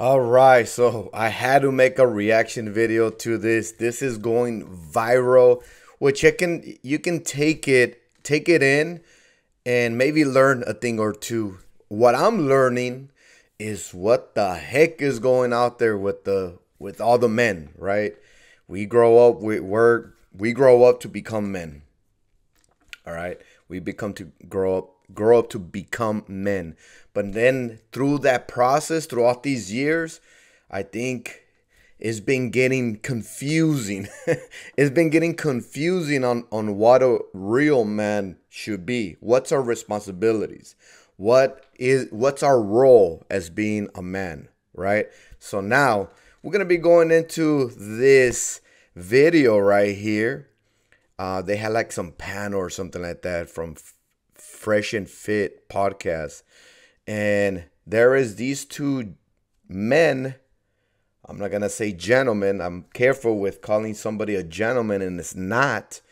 All right, so I had to make a reaction video to this. This is going viral, which you can take it in and maybe learn a thing or two. What I'm learning is what the heck is going out there with all the men, right? We grow up with work. We grow up to become men. All right, we grow up to become men. But then through that process, throughout these years, I think it's been getting confusing. It's been getting confusing on what a real man should be. What's our responsibilities? What's our role as being a man, right? So now we're gonna be going into this video right here. They had like some panel or something like that from Fresh and Fit podcast, and there is these two men. I'm not gonna say gentlemen. I'm careful with calling somebody a gentleman, and it's not.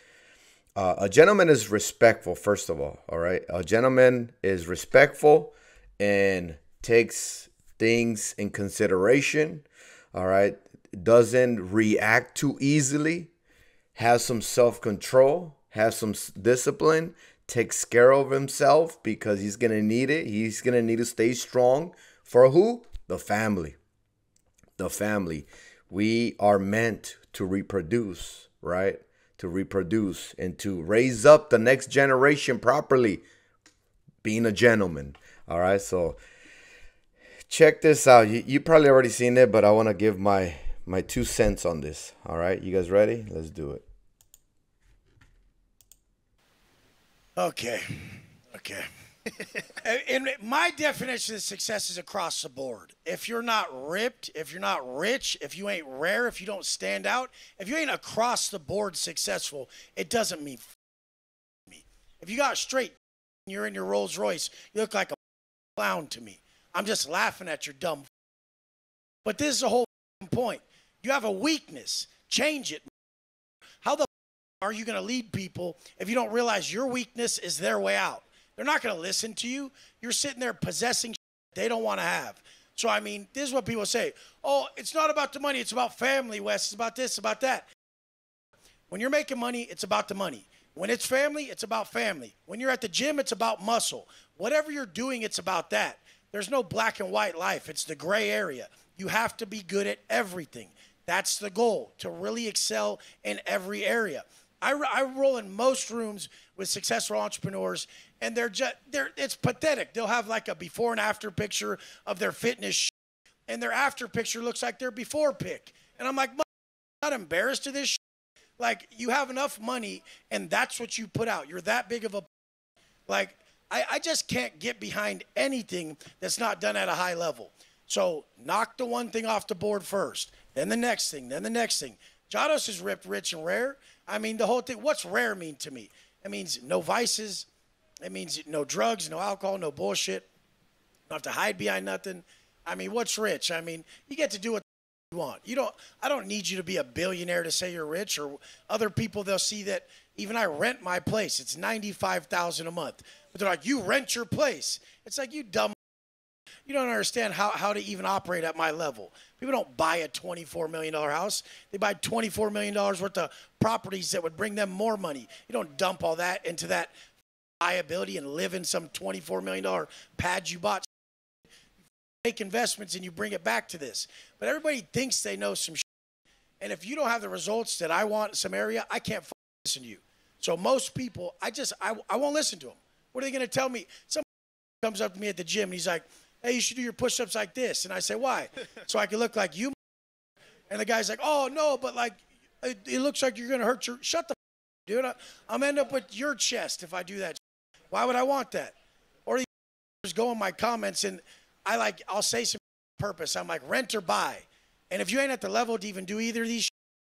A gentleman is respectful, first of all right? A gentleman is respectful and takes things in consideration, all right? Doesn't react too easily, has some self-control, has some discipline, takes care of himself because he's going to need it. He's going to need to stay strong for who? The family. The family. We are meant to reproduce, right? To reproduce and to raise up the next generation properly, being a gentleman. All right, so check this out. You probably already seen it, but I want to give my 2 cents on this. All right, you guys ready? Let's do it. Okay. And my definition of success is across the board. If you're not ripped, if you're not rich, if you ain't rare, if you don't stand out, if you ain't across the board successful, it doesn't mean me. If you got straight, you're in your Rolls Royce, you look like a clown to me. I'm just laughing at your dumb. But this is the whole point. You have a weakness. Change it. How the are you going to lead people if you don't realize your weakness is their way out? They're not going to listen to you. You're sitting there possessing they don't want to have. So, I mean, this is what people say. Oh, it's not about the money. It's about family, Wes. It's about this, about that. When you're making money, it's about the money. When it's family, it's about family. When you're at the gym, it's about muscle. Whatever you're doing, it's about that. There's no black and white life. It's the gray area. You have to be good at everything. That's the goal, to really excel in every area. I roll in most rooms with successful entrepreneurs, and it's pathetic. They'll have like a before and after picture of their fitness, and their after picture looks like their before pic. And I'm like, I'm not embarrassed of this. Like, you have enough money, and that's what you put out. You're that big of a like. I just can't get behind anything that's not done at a high level. So knock the one thing off the board first, then the next thing, then the next thing. Jados is ripped, rich, and rare. I mean, the whole thing, what's rare mean to me? It means no vices. It means no drugs, no alcohol, no bullshit. You don't have to hide behind nothing. I mean, what's rich? I mean, you get to do what you want. I don't need you to be a billionaire to say you're rich, or other people, they'll see that. Even I rent my place. It's $95,000 a month. But they're like, you rent your place. It's like, you dumb. You don't understand how to even operate at my level. People don't buy a $24 million house. They buy $24 million worth of properties that would bring them more money. You don't dump all that into that liability and live in some $24 million pad you bought. You make investments and you bring it back to this. But everybody thinks they know some shit. And if you don't have the results that I want in some area, I can't listen to you. So most people, I won't listen to them. What are they going to tell me? Somebody comes up to me at the gym and he's like, hey, you should do your push-ups like this. And I say, why? So I can look like you. And the guy's like, oh, no, but like, it looks like you're going to hurt your, shut the dude. I'm end up with your chest if I do that. Why would I want that? Or these go in my comments and I'll say some purpose. I'm like, rent or buy. And if you ain't at the level to even do either of these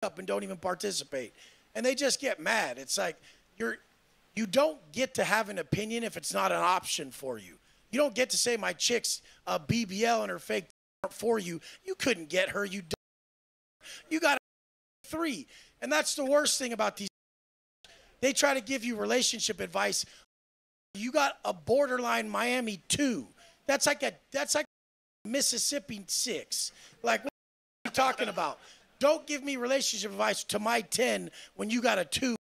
up and don't even participate. And they just get mad. It's like, you don't get to have an opinion if it's not an option for you. You don't get to say my chick's a BBL and her fake for you. You couldn't get her. You got three. And that's the worst thing about these. They try to give you relationship advice. You got a borderline Miami 2. That's like Mississippi 6. Like, what are you talking about? Don't give me relationship advice to my 10 when you got a 2.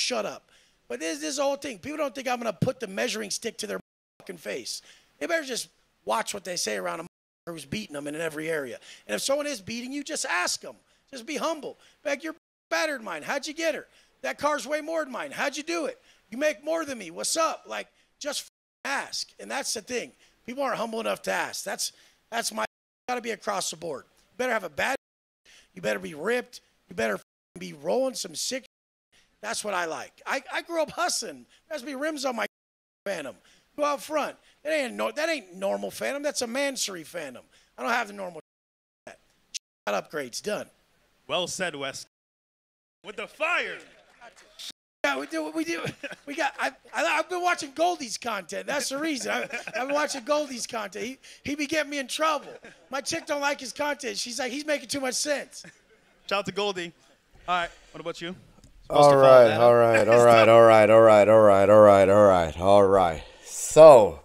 Shut up. But this whole thing. People don't think I'm going to put the measuring stick to their fucking face. They better just watch what they say around a who's beating them in every area. And if someone is beating you, just ask them. Just be humble. Like, you're battered mine. How'd you get her? That car's way more than mine. How'd you do it? You make more than me. What's up? Like, just ask. And that's the thing. People aren't humble enough to ask. That's my got to be across the board. You better have a bad. You better be ripped. You better be rolling some sick. That's what I like. I grew up hustling. There's be rims on my Phantom. Go out front. That ain't normal Phantom. That's a Mansory Phantom. I don't have the normal. That upgrade's done. Well said, Wes. With the fire. Yeah, we do what we do. We got. I've been watching Goldie's content. That's the reason. I've been watching Goldie's content. He be getting me in trouble. My chick don't like his content. She's like, he's making too much sense. Shout out to Goldie. All right. What about you? All right. So,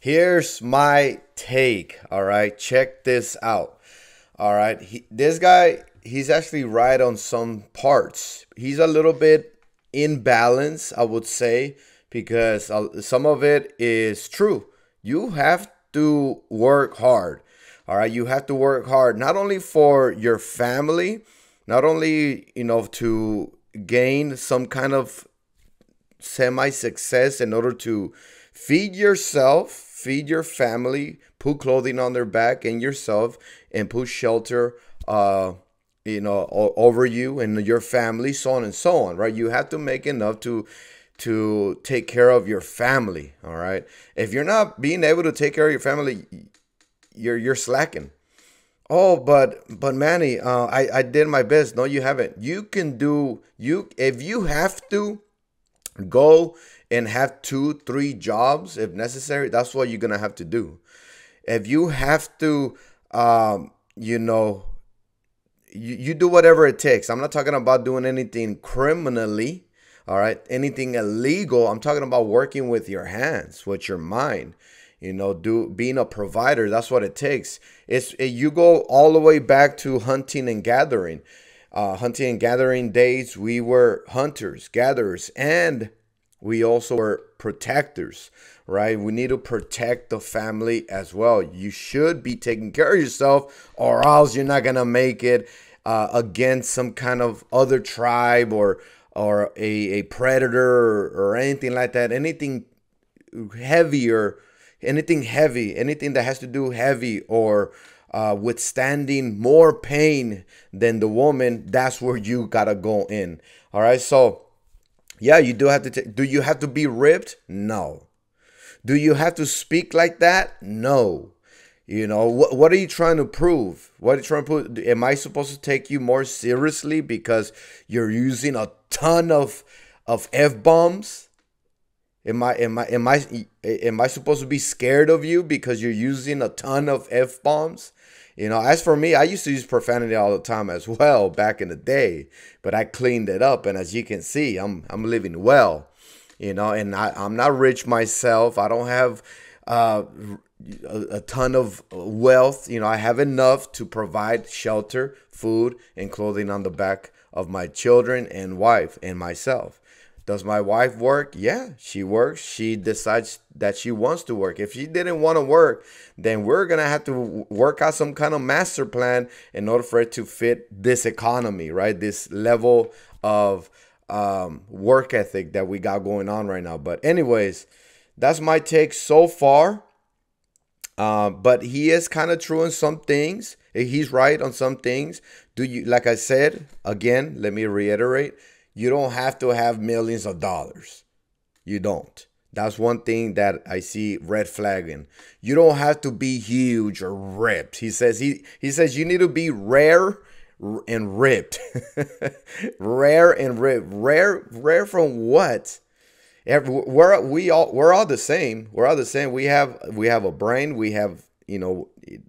here's my take. All right, check this out. All right, this guy, he's actually right on some parts. He's a little bit in balance, I would say, because some of it is true. You have to work hard. All right, you have to work hard not only for your family, not only to gain some kind of semi-success in order to feed yourself, feed your family, put clothing on their back and yourself, and put shelter over you and your family, so on and so on, right? You have to make enough to take care of your family, all right? If you're not being able to take care of your family, you're slacking. Oh, but Manny, I did my best. No, you haven't. You can do, if you have to go and have 2-3 jobs if necessary, that's what you're going to have to do. If you have to, you do whatever it takes. I'm not talking about doing anything criminally, all right, anything illegal. I'm talking about working with your hands, with your mind. Being a provider, that's what it takes. You go all the way back to hunting and gathering. Hunting and gathering days, we were hunters, gatherers, and we also were protectors, right? We need to protect the family as well. You should be taking care of yourself, or else you're not going to make it against some kind of other tribe or a predator or anything like that, anything heavier. Anything heavy, anything that has to do heavy or withstanding more pain than the woman, that's where you gotta go in. All right, so yeah, you do have to. Do you have to be ripped? No. Do you have to speak like that? No. What are you trying to prove? What are you trying to prove? Am I supposed to take you more seriously because you're using a ton of f-bombs? Am I supposed to be scared of you because you're using a ton of f-bombs? As for me, I used to use profanity all the time as well back in the day, but I cleaned it up, and as you can see, I'm living well, and I'm not rich myself. I don't have a ton of wealth. I have enough to provide shelter, food, and clothing on the back of my children and wife and myself. Does my wife work? Yeah, she works. She decides that she wants to work. If she didn't want to work, then we're going to have to work out some kind of master plan in order for it to fit this economy, right? This level of work ethic that we got going on right now. But anyways, that's my take so far. But he is kind of true in some things. He's right on some things. Like I said, again, let me reiterate. You don't have to have millions of dollars. You don't. That's one thing that I see red flagging. You don't have to be huge or ripped. He says you need to be rare and ripped. Rare and ripped. Rare from what? We're all the same. We're all the same. We have a brain. We have,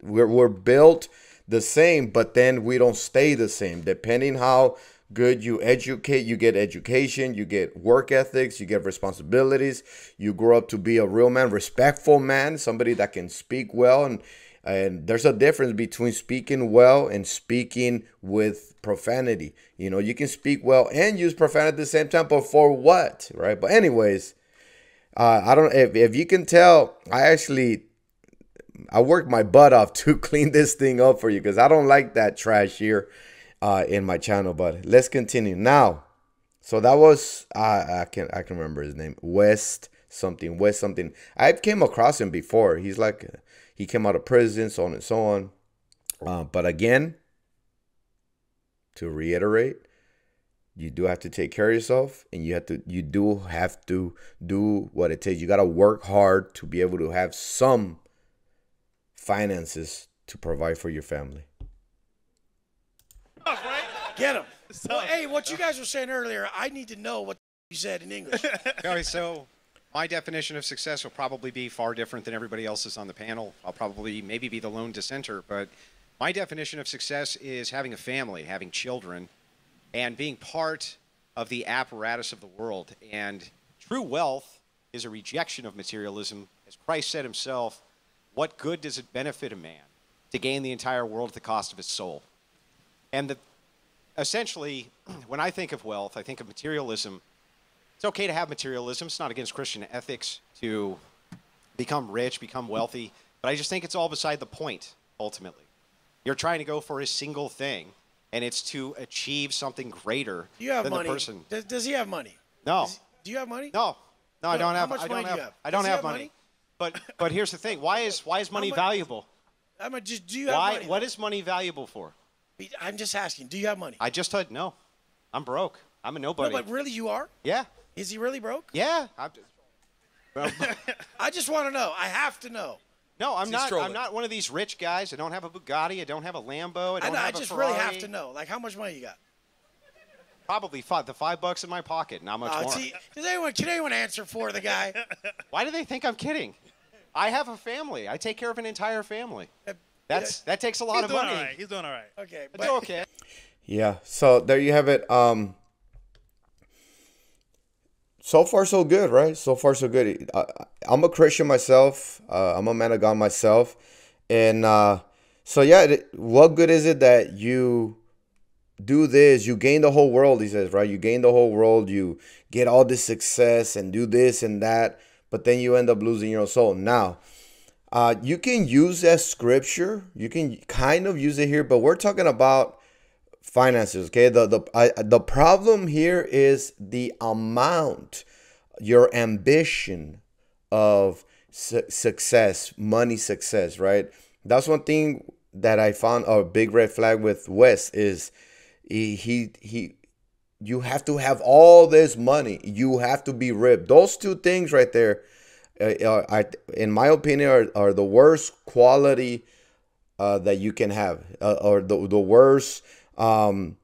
we're built the same, but then we don't stay the same depending how good you educate. You get education, you get work ethics, you get responsibilities, you grow up to be a real man, respectful man, somebody that can speak well and And there's a difference between speaking well and speaking with profanity. You know, you can speak well and use profanity at the same time, but for what, right? But anyways, I don't, if you can tell, I worked my butt off to clean this thing up for you, because I don't like that trash here in my channel. But let's continue now. So that was I can remember his name, Wes something. I came across him before. He's like, he came out of prison, so on and so on. But again, to reiterate, you do have to take care of yourself, and you do have to do what it takes. You got to work hard to be able to have some finances to provide for your family. Get him. Well, hey, what you guys were saying earlier, I need to know what you said in English. Okay, so my definition of success will probably be far different than everybody else's on the panel. I'll probably maybe be the lone dissenter, but my definition of success is having a family, having children, and being part of the apparatus of the world. And true wealth is a rejection of materialism. As Christ said himself, what good does it benefit a man to gain the entire world at the cost of his soul? And essentially, when I think of wealth, I think of materialism. It's okay to have materialism. It's not against Christian ethics to become rich, become wealthy. But I just think it's all beside the point, ultimately. You're trying to go for a single thing, and it's to achieve something greater than the person. Does he have money? No. Do you have money? No. No, I don't have money. I don't have money. But here's the thing. Why is money valuable? Do you have money? What is money valuable for? I'm just asking. Do you have money? I just said no. I'm broke. I'm a nobody. No, but really, you are? Yeah. Is he really broke? Yeah. I just want to know. I have to know. No, I'm not. I'm not one of these rich guys. I don't have a Bugatti. I don't have a Lambo. I just really have to know. Like, how much money you got? Probably $5 in my pocket. Not much more. See, can anyone answer for the guy? Why do they think I'm kidding? I have a family. I take care of an entire family. That takes a lot of money. All right. He's doing all right. Okay. But okay. Yeah. So there you have it. So far, so good, right? So far, so good. I'm a Christian myself. I'm a man of God myself. And so, yeah, what good is it that you do this? You gain the whole world, he says, right? You gain the whole world. You get all this success and do this and that. But then you end up losing your own soul. Now, you can use that scripture. You can kind of use it here, but we're talking about finances, okay? The problem here is the amount, your ambition of success, money success, right? That's one thing that I found a big red flag with Wes is you have to have all this money. You have to be ripped. Those two things right there, in my opinion, are the worst quality that you can have, or the worst the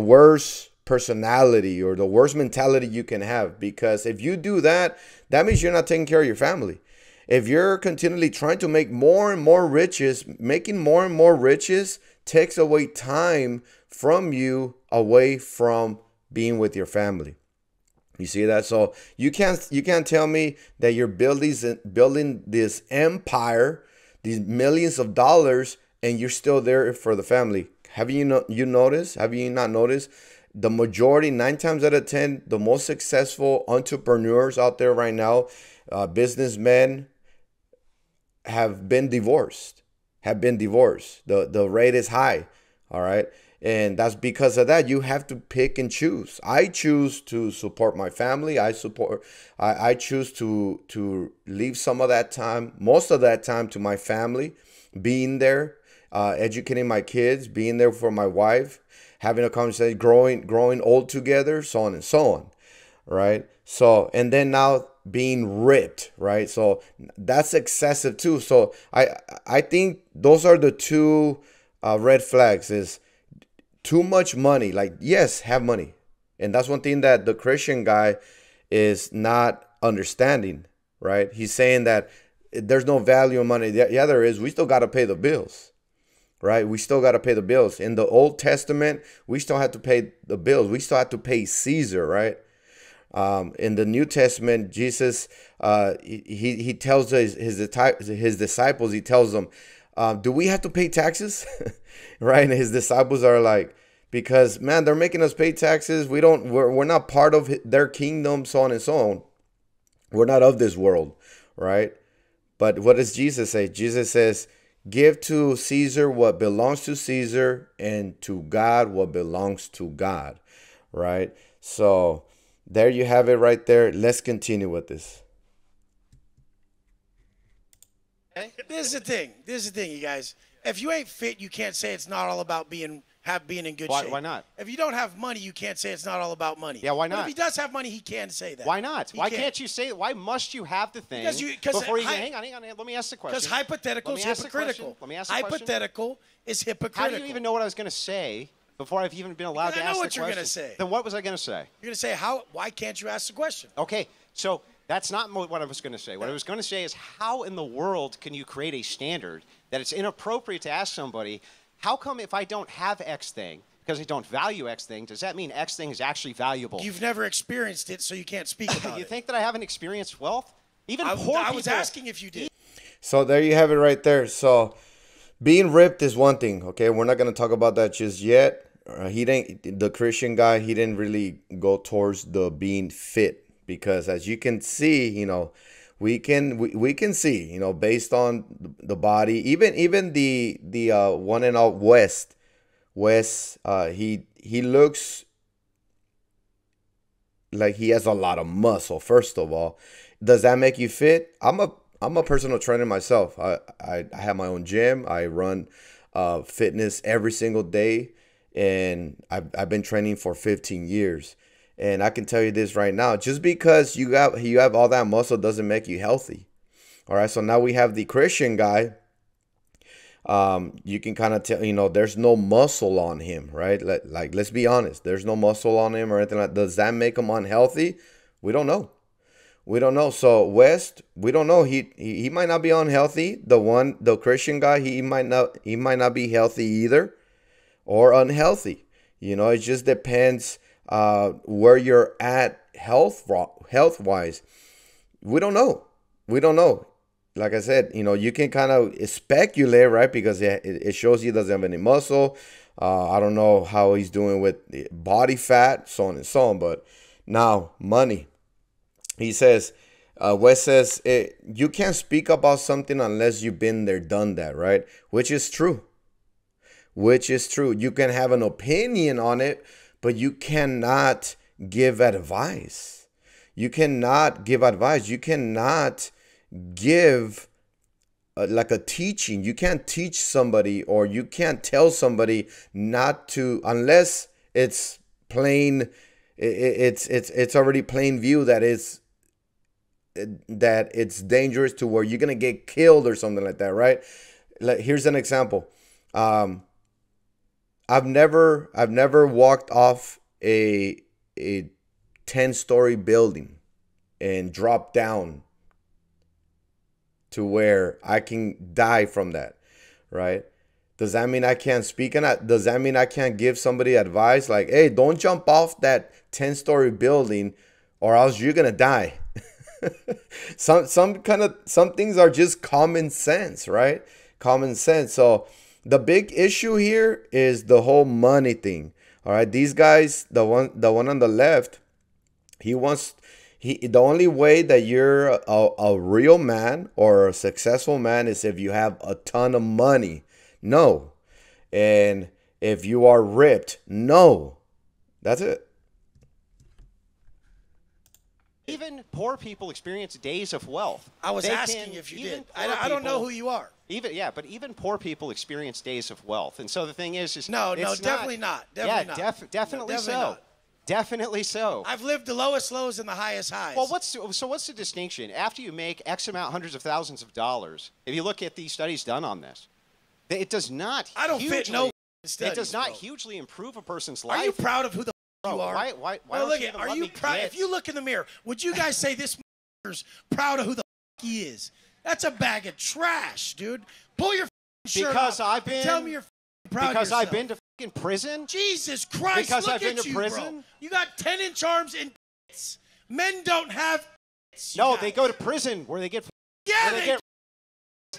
worst personality or the worst mentality you can have. Because if you do that, that means you're not taking care of your family. If you're continually trying to make more and more riches, making more and more riches takes away time from you, away from being with your family. You see that? So you can't tell me that you're building this empire, these millions of dollars, and you're still there for the family. Have you noticed? Have you not noticed? The majority, 9 times out of 10, the most successful entrepreneurs out there right now, businessmen, have been divorced. The rate is high. All right. And that's because of that. You have to pick and choose. I choose to support my family. I choose to leave some of that time, most of that time, to my family, being there, educating my kids, being there for my wife, having a conversation, growing old together, so on and so on, right? So, and then now being ripped, right? So that's excessive too. So I think those are the two red flags is too much money. Like, yes, have money. And that's one thing that the Christian guy is not understanding, right? He's saying that there's no value in money. Yeah, there is. We still got to pay the bills, right? We still got to pay the bills. In the Old Testament, we still had to pay the bills. We still had to pay Caesar, right? In the New Testament, Jesus, he tells his disciples, he tells them, do we have to pay taxes? Right? And his disciples are like, because, man, they're making us pay taxes. We're not part of their kingdom, so on and so on. We're not of this world, right? But what does Jesus say? Jesus says, give to Caesar what belongs to Caesar and to God what belongs to God, right? So there you have it right there. Let's continue with this. This is the thing, you guys. If you ain't fit, you can't say it's not all about being in good shape. Why not? If you don't have money, you can't say it's not all about money. Yeah, why not? But if he does have money, he can say that. Why not? Why can't you say that? Why must you have the thing before you hang on, let me ask the question. Because hypothetical is hypocritical. Let me ask the question. Hypothetical is hypocritical. How do you even know what I was going to say before I've even been allowed to ask the question? I know what you're going to say. Then what was I going to say? You're going to say, why can't you ask the question? Okay, so that's not what I was going to say. What I was going to say is, how in the world can you create a standard that it's inappropriate to ask somebody, how come if I don't have X thing, because I don't value X thing, does that mean X thing is actually valuable? You've never experienced it, so you can't speak about it. You think that I haven't experienced wealth? Even poor people. I was asking if you did. So there you have it right there. So being ripped is one thing, okay? We're not going to talk about that just yet. The Christian guy, he didn't really go towards the being fit, because as you can see, you know, we can see, you know, based on the body, even the one and all Wes, he looks like he has a lot of muscle. First of all, does that make you fit? I'm a personal trainer myself. I have my own gym. I run fitness every single day, and I've been training for 15 years. And I can tell you this right now, just because you have all that muscle doesn't make you healthy. All right. So now we have the Christian guy. You can kind of tell, you know, there's no muscle on him, right? Like, let's be honest. There's no muscle on him or anything like that. Does that make him unhealthy? We don't know. We don't know. So West, we don't know. He might not be unhealthy. The Christian guy, he might not be healthy either, or unhealthy. You know, it just depends where you're at health wise. We don't know. Like I said, you know, you can kind of speculate, right? Because it shows he doesn't have any muscle. I don't know how he's doing with body fat, so on and so on. But now money, he says, Wes says, you can't speak about something unless you've been there, done that, right? Which is true. You can have an opinion on it, but you cannot give advice. You cannot give advice. You cannot give like a teaching. You can't teach somebody, or you can't tell somebody not to, unless it's plain. It's already plain view that it's dangerous to where you're gonna get killed or something like that, right? Like, here's an example. I've never walked off a 10-story building and dropped down to where I can die from that, right? Does that mean I can't speak? Does that mean I can't give somebody advice like, hey, don't jump off that 10-story building or else you're gonna die? some things are just common sense, right? Common sense. So the big issue here is the whole money thing. All right, these guys, the one on the left, the only way that you're a real man or a successful man is if you have a ton of money. No. And if you are ripped, no. That's it. Even poor people experience days of wealth. I was asking if you did. I don't know who you are. Even poor people experience days of wealth. And so the thing is no, definitely not. Definitely so. I've lived the lowest lows and the highest highs. Well, what's the distinction? After you make X amount, hundreds of thousands of dollars, if you look at the studies done on this, it does not. I don't fit no studies. It does not hugely improve a person's life. Are you proud of who the you are? Why no, look you at, are you proud? If you look in the mirror, would you guys say this is proud of who the he is? That's a bag of trash, dude. Pull your shirt because off. I've been. Tell me you're proud because of I've been to fucking prison. Jesus Christ! Because look I've at been to you, prison. Bro. You got 10-inch arms and tits. Men don't have No, they go to prison where they get. Yeah, they get.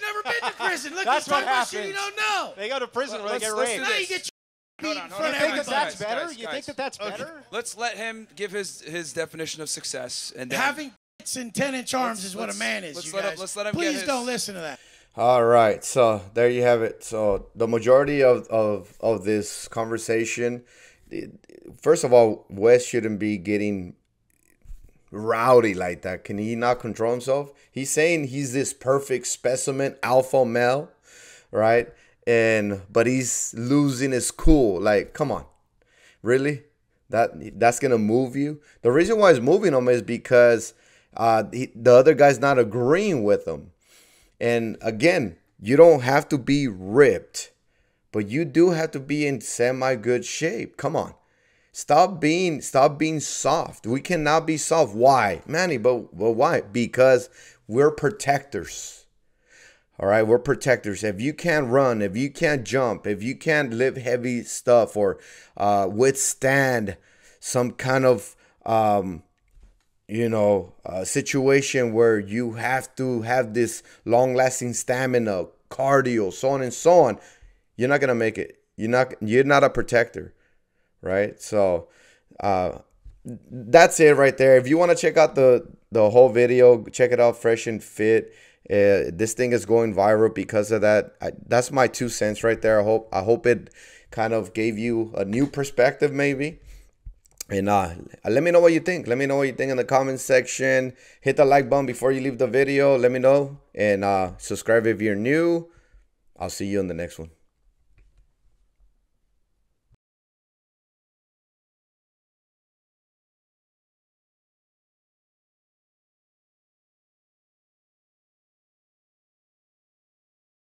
Never been to prison. Look, that's what happens. You don't know. They go to prison where they get raped. Now you get your beat in front of everybody. You think that that's better? You think that that's better? Let's let him give his definition of success. And having bits and 10-inch arms is what a man is. Let's let him. Please don't listen to that. All right, so there you have it. So the majority of this conversation, first of all, Wes shouldn't be getting rowdy like that. Can he not control himself? He's saying he's this perfect specimen, alpha male, right? But he's losing his cool. Like, come on, really? That's gonna move you? The reason why it's moving him is because the other guy's not agreeing with him. And again, you don't have to be ripped, but you do have to be in semi-good shape. Come on. Stop being soft. We cannot be soft. Why? Manny, but why? Because we're protectors. All right, we're protectors. If you can't run, if you can't jump, if you can't lift heavy stuff or withstand some kind of situation where you have to have this long-lasting stamina, cardio, so on and so on, you're not gonna make it. You're not a protector, right? So that's it right there. If you want to check out the whole video, check it out. Fresh and Fit. This thing is going viral because of that. That's my 2 cents right there. I hope it kind of gave you a new perspective, maybe. And let me know what you think. Let me know what you think in the comment section. Hit the like button before you leave the video. Let me know. And subscribe if you're new. I'll see you in the next one.